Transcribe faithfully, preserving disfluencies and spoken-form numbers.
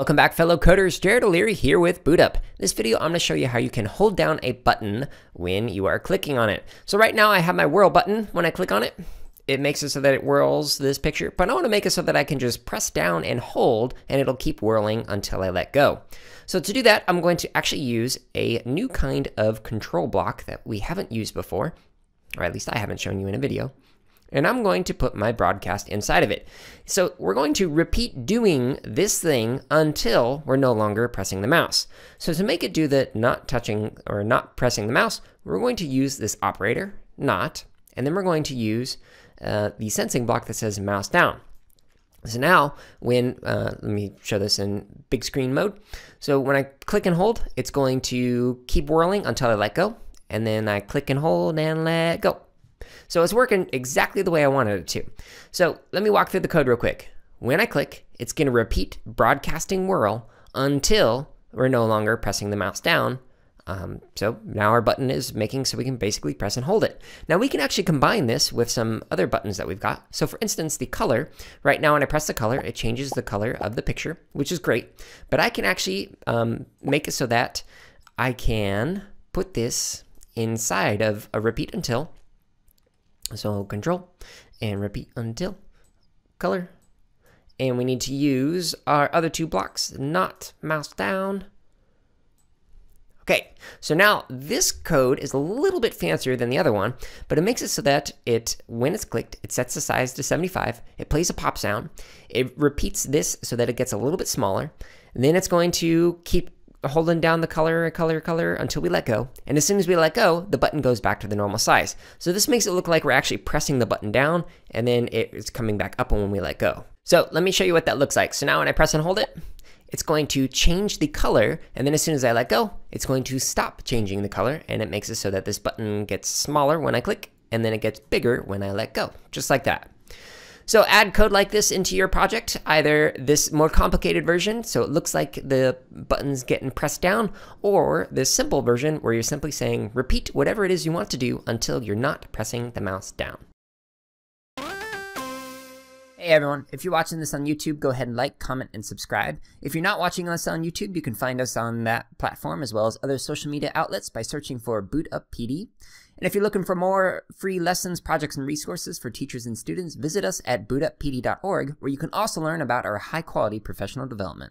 Welcome back, fellow coders. Jared O'Leary here with BootUp. In this video, I'm gonna show you how you can hold down a button when you are clicking on it. So right now I have my whirl button. When I click on it, it makes it so that it whirls this picture, but I wanna make it so that I can just press down and hold and it'll keep whirling until I let go. So to do that, I'm going to actually use a new kind of control block that we haven't used before, or at least I haven't shown you in a video. And I'm going to put my broadcast inside of it. So we're going to repeat doing this thing until we're no longer pressing the mouse. So to make it do the not touching or not pressing the mouse, we're going to use this operator, not, and then we're going to use uh, the sensing block that says mouse down. So now when, uh, let me show this in big screen mode. So when I click and hold, it's going to keep whirling until I let go. And then I click and hold and let go. So it's working exactly the way I wanted it to. So let me walk through the code real quick. When I click, it's gonna repeat broadcasting whirl until we're no longer pressing the mouse down. Um, so now our button is making so we can basically press and hold it. Now we can actually combine this with some other buttons that we've got. So for instance, the color, right now when I press the color, it changes the color of the picture, which is great. But I can actually um, make it so that I can put this inside of a repeat until. So control and repeat until color. And we need to use our other two blocks, not mouse down. Okay, so now this code is a little bit fancier than the other one, but it makes it so that it, when it's clicked, it sets the size to seventy-five, it plays a pop sound, it repeats this so that it gets a little bit smaller, and then it's going to keep holding down the color, color, color until we let go. And as soon as we let go, the button goes back to the normal size. So this makes it look like we're actually pressing the button down and then it's coming back up when we let go. So let me show you what that looks like. So now when I press and hold it, it's going to change the color. And then as soon as I let go, it's going to stop changing the color. And it makes it so that this button gets smaller when I click and then it gets bigger when I let go, just like that. So add code like this into your project, either this more complicated version, so it looks like the button's getting pressed down, or this simple version where you're simply saying, repeat whatever it is you want to do until you're not pressing the mouse down. Hey everyone, if you're watching this on YouTube, go ahead and like, comment, and subscribe. If you're not watching us on YouTube, you can find us on that platform as well as other social media outlets by searching for BootUp P D. And if you're looking for more free lessons, projects, and resources for teachers and students, visit us at boot up p d dot org, where you can also learn about our high-quality professional development.